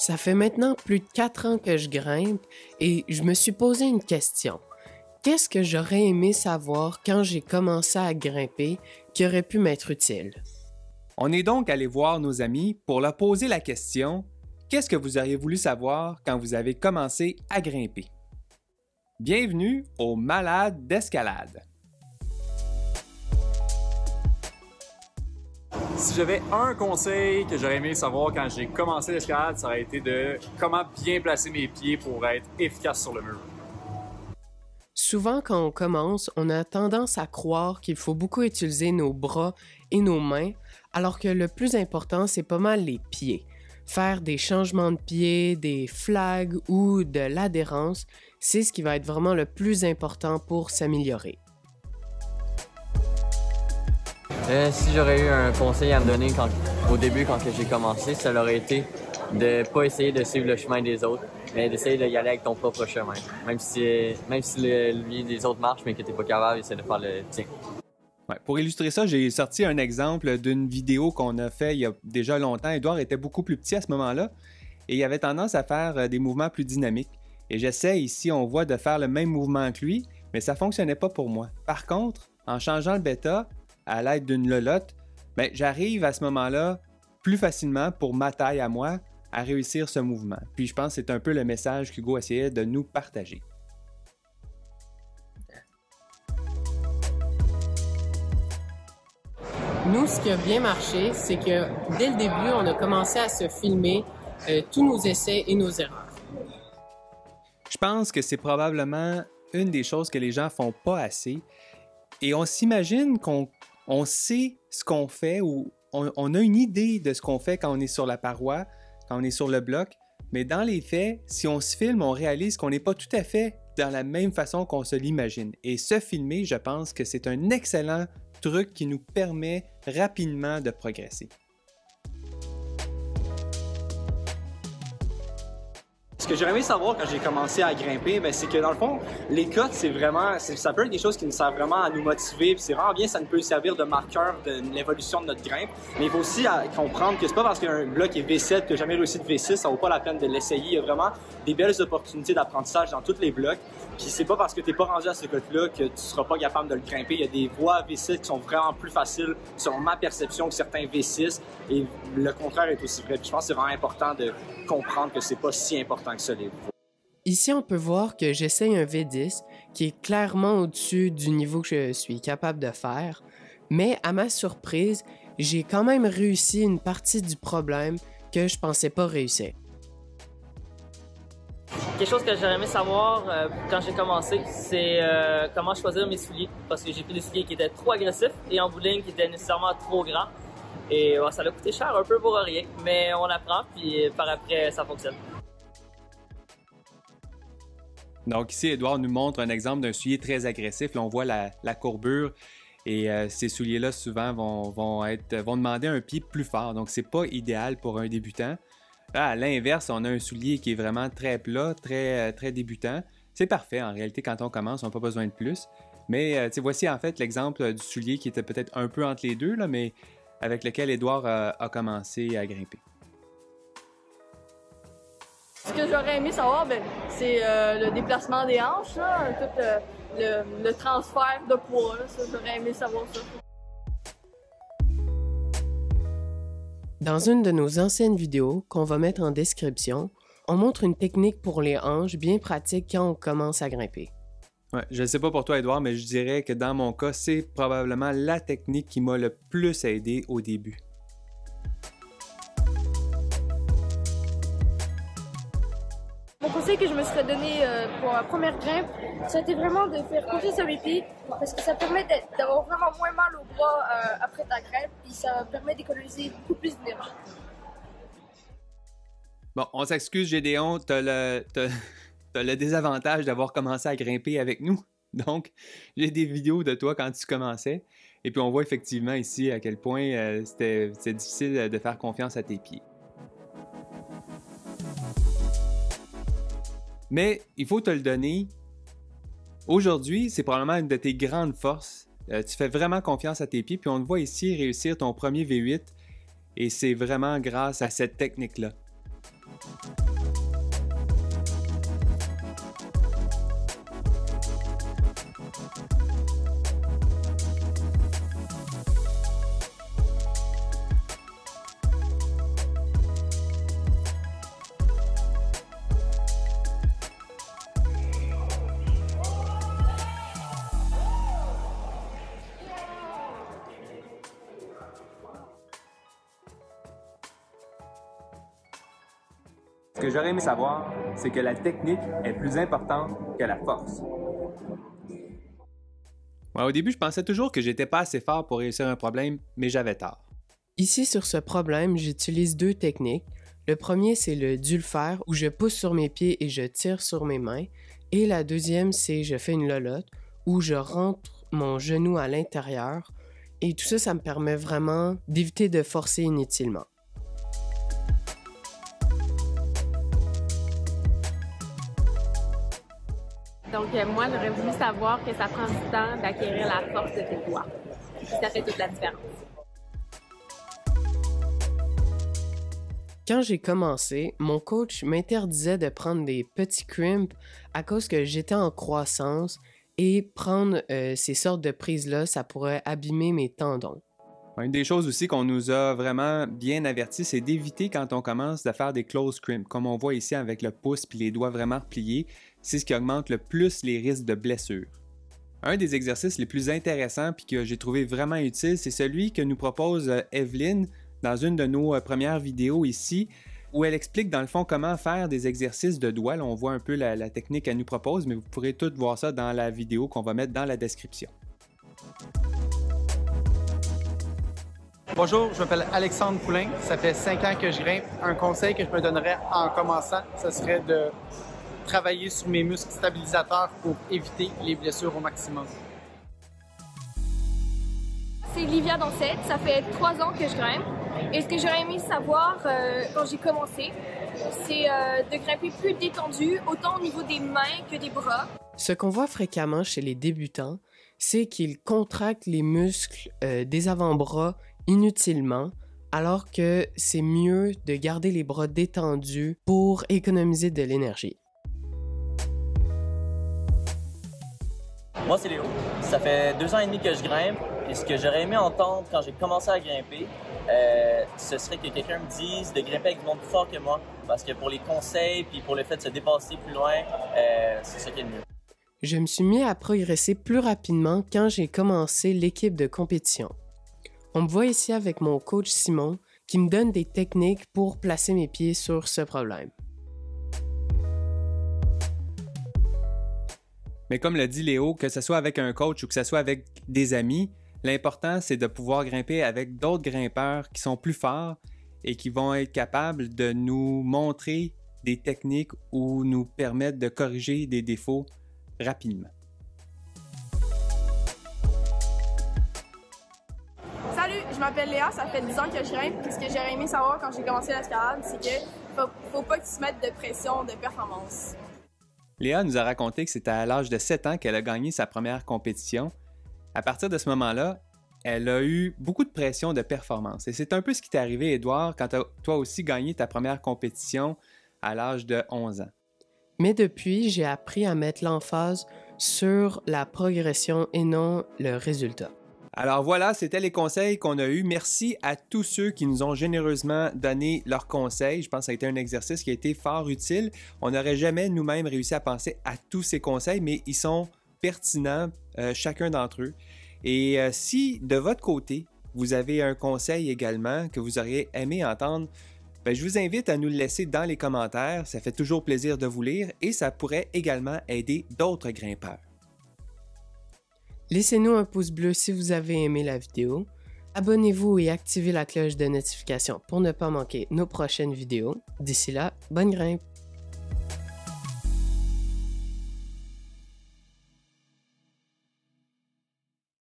Ça fait maintenant plus de 4 ans que je grimpe et je me suis posé une question. Qu'est-ce que j'aurais aimé savoir quand j'ai commencé à grimper qui aurait pu m'être utile? On est donc allé voir nos amis pour leur poser la question « Qu'est-ce que vous auriez voulu savoir quand vous avez commencé à grimper? » Bienvenue aux Malades d'escalade. Si j'avais un conseil que j'aurais aimé savoir quand j'ai commencé l'escalade, ça aurait été de comment bien placer mes pieds pour être efficace sur le mur. Souvent, quand on commence, on a tendance à croire qu'il faut beaucoup utiliser nos bras et nos mains, alors que le plus important, c'est pas mal les pieds. Faire des changements de pieds, des flags ou de l'adhérence, c'est ce qui va être vraiment le plus important pour s'améliorer. Si j'aurais eu un conseil à me donner au début, quand j'ai commencé, ça aurait été de ne pas essayer de suivre le chemin des autres, mais d'essayer d'y aller avec ton propre chemin. Même si le lien des autres marche, mais que tu n'es pas capable, essaie de faire le tien. Ouais, pour illustrer ça, j'ai sorti un exemple d'une vidéo qu'on a fait il y a déjà longtemps. Édouard était beaucoup plus petit à ce moment-là et il avait tendance à faire des mouvements plus dynamiques. Et j'essaie ici, on voit, de faire le même mouvement que lui, mais ça ne fonctionnait pas pour moi. Par contre, en changeant le bêta, à l'aide d'une lolotte, ben, j'arrive à ce moment-là plus facilement pour ma taille à moi à réussir ce mouvement. Puis je pense que c'est un peu le message qu'Hugo essayait de nous partager. Nous, ce qui a bien marché, c'est que dès le début, on a commencé à se filmer tous nos essais et nos erreurs. Je pense que c'est probablement une des choses que les gens font pas assez. Et on s'imagine qu'on sait ce qu'on fait ou on a une idée de ce qu'on fait quand on est sur la paroi, quand on est sur le bloc. Mais dans les faits, si on se filme, on réalise qu'on n'est pas tout à fait dans la même façon qu'on se l'imagine. Et se filmer, je pense que c'est un excellent truc qui nous permet rapidement de progresser. Ce que j'aurais aimé savoir quand j'ai commencé à grimper, c'est que dans le fond, les cotes, c'est vraiment, ça peut être des choses qui nous servent vraiment à nous motiver. C'est vraiment bien, ça nous peut servir de marqueur de l'évolution de notre grimpe. Mais il faut aussi comprendre que c'est pas parce qu'un bloc est V7 que j'ai jamais réussi de V6, ça vaut pas la peine de l'essayer. Il y a vraiment des belles opportunités d'apprentissage dans tous les blocs. Puis c'est pas parce que t'es pas rendu à ce code-là que tu seras pas capable de le grimper. Il y a des voies V7 qui sont vraiment plus faciles, selon ma perception, que certains V6. Et le contraire est aussi vrai. Puis je pense que c'est vraiment important de comprendre que c'est pas si important. Ici, on peut voir que j'essaye un V10 qui est clairement au-dessus du niveau que je suis capable de faire, mais à ma surprise, j'ai quand même réussi une partie du problème que je pensais pas réussir. Quelque chose que j'aurais aimé savoir quand j'ai commencé, c'est comment choisir mes souliers, parce que j'ai pris des souliers qui étaient trop agressifs et en bout de ligne qui étaient nécessairement trop grands. Et ouais, ça a coûté cher un peu pour rien, mais on apprend, puis par après, ça fonctionne. Donc ici, Édouard nous montre un exemple d'un soulier très agressif. Là, on voit la courbure et ces souliers-là, souvent, vont demander un pied plus fort. Donc, c'est pas idéal pour un débutant. Là, à l'inverse, on a un soulier qui est vraiment très plat, très débutant. C'est parfait. En réalité, quand on commence, on n'a pas besoin de plus. Mais voici en fait l'exemple du soulier qui était peut-être un peu entre les deux, là, mais avec lequel Édouard a commencé à grimper. Ce que j'aurais aimé savoir, c'est le déplacement des hanches, là, tout le transfert de poids. J'aurais aimé savoir ça. Dans une de nos anciennes vidéos, qu'on va mettre en description, on montre une technique pour les hanches bien pratique quand on commence à grimper. Ouais, je ne sais pas pour toi, Édouard, mais je dirais que dans mon cas, c'est probablement la technique qui m'a le plus aidé au début. Mon conseil que je me serais donné pour ma première grimpe, ça a été vraiment de faire confiance à mes pieds, parce que ça permet d'avoir vraiment moins mal au bras après ta grimpe, puis ça permet d'économiser beaucoup plus d'énergie. Bon, on s'excuse, Gédéon, t'as le désavantage d'avoir commencé à grimper avec nous. Donc, j'ai des vidéos de toi quand tu commençais, et puis on voit effectivement ici à quel point c'était difficile de faire confiance à tes pieds. Mais il faut te le donner, aujourd'hui, c'est probablement une de tes grandes forces. Tu fais vraiment confiance à tes pieds, puis on te voit ici réussir ton premier V8, et c'est vraiment grâce à cette technique-là. Ce que j'aurais aimé savoir, c'est que la technique est plus importante que la force. Ouais, au début, je pensais toujours que j'étais pas assez fort pour réussir un problème, mais j'avais tort. Ici, sur ce problème, j'utilise deux techniques. Le premier, c'est le dû-le-faire, où je pousse sur mes pieds et je tire sur mes mains. Et la deuxième, c'est je fais une lolotte, où je rentre mon genou à l'intérieur. Et tout ça, ça me permet vraiment d'éviter de forcer inutilement. Donc, moi, j'aurais voulu savoir que ça prend du temps d'acquérir la force de tes doigts. Ça fait toute la différence. Quand j'ai commencé, mon coach m'interdisait de prendre des petits crimps à cause que j'étais en croissance et prendre ces sortes de prises-là, ça pourrait abîmer mes tendons. Une des choses aussi qu'on nous a vraiment bien averti, c'est d'éviter quand on commence de faire des close crimps, comme on voit ici avec le pouce puis les doigts vraiment repliés. C'est ce qui augmente le plus les risques de blessures. Un des exercices les plus intéressants puis que j'ai trouvé vraiment utile, c'est celui que nous propose Evelyn dans une de nos premières vidéos ici, où elle explique dans le fond comment faire des exercices de doigts. Là, on voit un peu la technique qu'elle nous propose, mais vous pourrez tous voir ça dans la vidéo qu'on va mettre dans la description. Bonjour, je m'appelle Alexandre Poulin. Ça fait 5 ans que je grimpe. Un conseil que je me donnerais en commençant, ce serait de travailler sur mes muscles stabilisateurs pour éviter les blessures au maximum. C'est Olivia Dansette. Ça fait 3 ans que je grimpe. Et ce que j'aurais aimé savoir quand j'ai commencé, c'est de grimper plus détendu, autant au niveau des mains que des bras. Ce qu'on voit fréquemment chez les débutants, c'est qu'ils contractent les muscles des avant-bras inutilement, alors que c'est mieux de garder les bras détendus pour économiser de l'énergie. Moi, c'est Léo. Ça fait 2 ans et demi que je grimpe et ce que j'aurais aimé entendre quand j'ai commencé à grimper, ce serait que quelqu'un me dise de grimper avec du monde plus fort que moi, parce que pour les conseils puis pour le fait de se dépasser plus loin, c'est ce qui est le mieux. Je me suis mis à progresser plus rapidement quand j'ai commencé l'équipe de compétition. On me voit ici avec mon coach Simon qui me donne des techniques pour placer mes pieds sur ce problème. Mais comme le dit Léo, que ce soit avec un coach ou que ce soit avec des amis, l'important c'est de pouvoir grimper avec d'autres grimpeurs qui sont plus forts et qui vont être capables de nous montrer des techniques ou nous permettre de corriger des défauts rapidement. Salut, je m'appelle Léa, ça fait 10 ans que je grimpe. Ce que j'aurais aimé savoir quand j'ai commencé l'escalade, c'est qu'il ne faut pas que tu te mettes de pression de performance. Léa nous a raconté que c'était à l'âge de 7 ans qu'elle a gagné sa première compétition. À partir de ce moment-là, elle a eu beaucoup de pression de performance. Et c'est un peu ce qui t'est arrivé, Édouard, quand toi aussi gagné ta première compétition à l'âge de 11 ans. Mais depuis, j'ai appris à mettre l'emphase sur la progression et non le résultat. Alors voilà, c'était les conseils qu'on a eus. Merci à tous ceux qui nous ont généreusement donné leurs conseils. Je pense que ça a été un exercice qui a été fort utile. On n'aurait jamais nous-mêmes réussi à penser à tous ces conseils, mais ils sont pertinents, chacun d'entre eux. Et si de votre côté, vous avez un conseil également que vous auriez aimé entendre, bien, je vous invite à nous le laisser dans les commentaires. Ça fait toujours plaisir de vous lire et ça pourrait également aider d'autres grimpeurs. Laissez-nous un pouce bleu si vous avez aimé la vidéo. Abonnez-vous et activez la cloche de notification pour ne pas manquer nos prochaines vidéos. D'ici là, bonne grimpe!